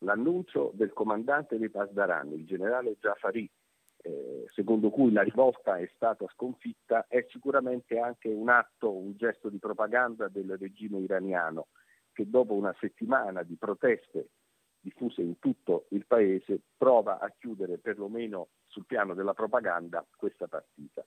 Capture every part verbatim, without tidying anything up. l'annuncio del comandante dei Pasdaran, il generale Jafari, eh, secondo cui la rivolta è stata sconfitta, è sicuramente anche un atto, un gesto di propaganda del regime iraniano, che dopo una settimana di proteste diffuse in tutto il paese prova a chiudere, perlomeno sul piano della propaganda, questa partita.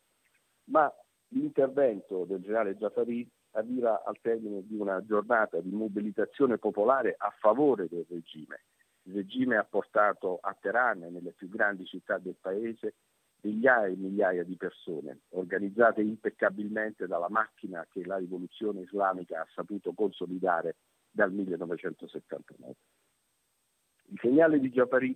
Ma l'intervento del generale Jafari arriva al termine di una giornata di mobilitazione popolare a favore del regime. Il regime ha portato a Teheran e nelle più grandi città del paese migliaia e migliaia di persone, organizzate impeccabilmente dalla macchina che la rivoluzione islamica ha saputo consolidare dal millenovecentosettantanove. Il segnale di Jafari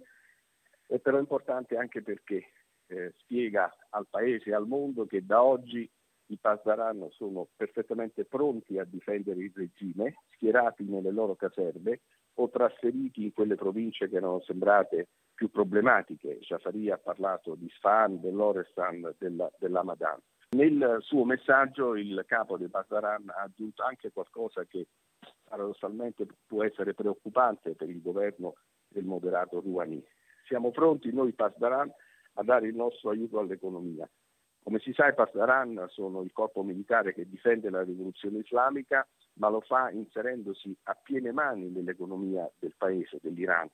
è però importante anche perché eh, spiega al paese e al mondo che da oggi i Pasdaran sono perfettamente pronti a difendere il regime, schierati nelle loro caserme o trasferiti in quelle province che erano sembrate più problematiche. Jafari ha parlato di Sfahan, dell'Orestan, della, dell'Hamadan. Nel suo messaggio il capo dei Pasdaran ha aggiunto anche qualcosa che paradossalmente può essere preoccupante per il governo del moderato Rouhani. Siamo pronti noi Pasdaran a dare il nostro aiuto all'economia. Come si sa, i Pasdaran sono il corpo militare che difende la rivoluzione islamica, ma lo fa inserendosi a piene mani nell'economia del paese, dell'Iran,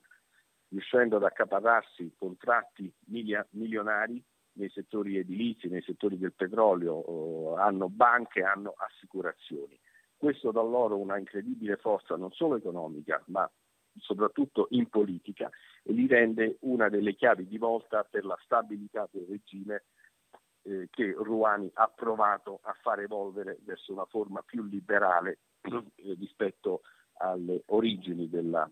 riuscendo ad accaparrarsi contratti milionari nei settori edilizi, nei settori del petrolio, hanno banche, hanno assicurazioni. Questo dà loro una incredibile forza non solo economica, ma soprattutto in politica, e li rende una delle chiavi di volta per la stabilità del regime eh, che Rouhani ha provato a far evolvere verso una forma più liberale eh, rispetto alle origini della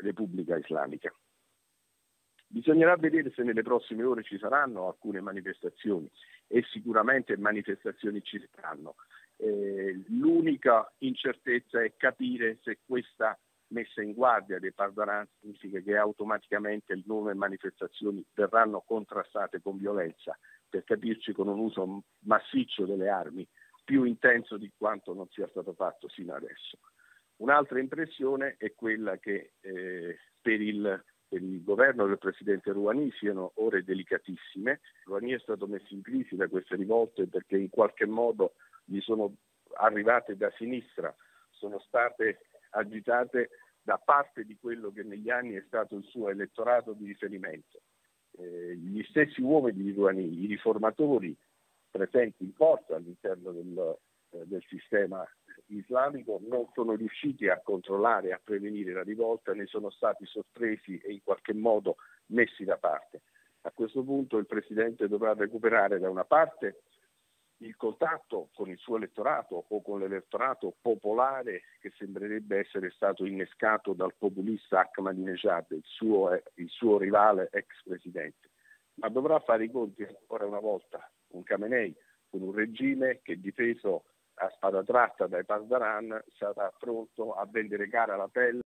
Repubblica Islamica. Bisognerà vedere se nelle prossime ore ci saranno alcune manifestazioni, e sicuramente manifestazioni ci saranno. Eh, l'unica incertezza è capire se questa messa in guardia dei Pasdaran significa che automaticamente le nuove manifestazioni verranno contrastate con violenza, per capirci con un uso massiccio delle armi, più intenso di quanto non sia stato fatto sino adesso. Un'altra impressione è quella che eh, per il Per il governo del presidente Rouhani siano ore delicatissime. Rouhani è stato messo in crisi da queste rivolte perché in qualche modo gli sono arrivate da sinistra, sono state agitate da parte di quello che negli anni è stato il suo elettorato di riferimento. Eh, gli stessi uomini di Rouhani, i riformatori presenti in forza all'interno del, eh, del sistema islamico, non sono riusciti a controllare e a prevenire la rivolta, ne sono stati sorpresi e in qualche modo messi da parte. A questo punto il presidente dovrà recuperare da una parte il contatto con il suo elettorato o con l'elettorato popolare che sembrerebbe essere stato innescato dal populista Ahmadinejad, il suo, il suo rivale ex presidente, ma dovrà fare i conti ancora una volta con Khamenei, con un regime che, difeso a spada tratta dai Pasdaran, sarà pronto a vendere cara la pelle